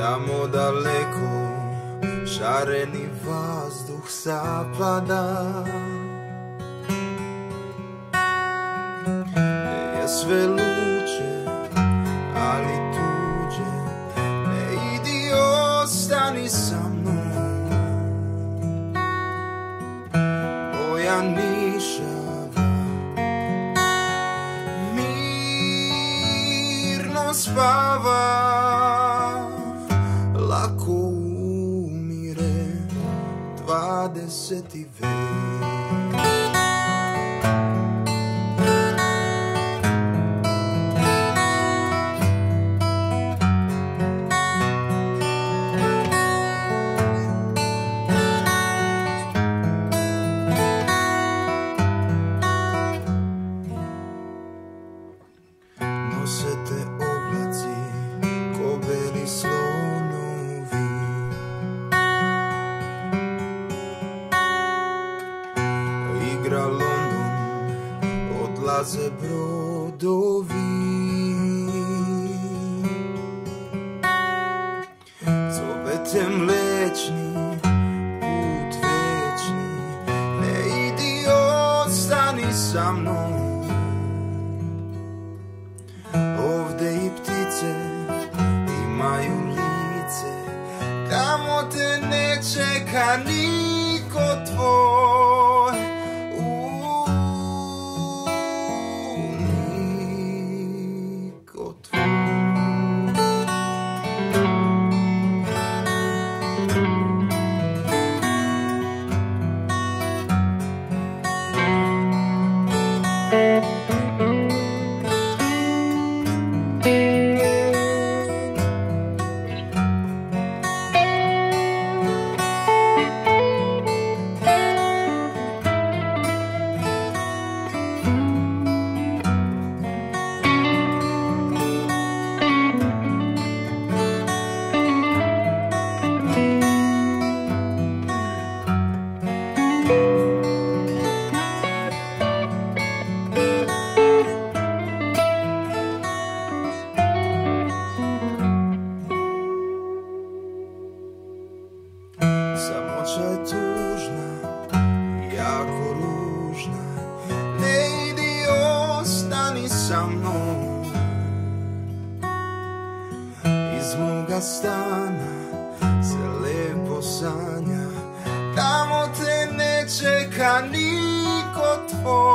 Tamo daleko šareni vazduh zapada, je sve luđe, ali tuđe. Ne idi, ostani sa mnom. Moja nišava mirno spava, lako umire 20. vek. Nose te oblaci ko beli slonovi, igra London, odlaze brodovi. Zove te mlečni put večni. Ne idi, ostani sa mnom. Ovde i ptice imaju lice, tamo te ne čeka niko tvoj. Niko tvoj. Samoća je tužna, jako ružna. Ne idi, ostani sa mnom. Iz moga stana se lepo sanja, tamo te ne čeka niko tvoj.